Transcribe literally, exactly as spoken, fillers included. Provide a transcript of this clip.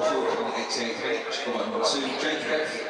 number four, Alexei Krenich, scorer number two, Jake Heff.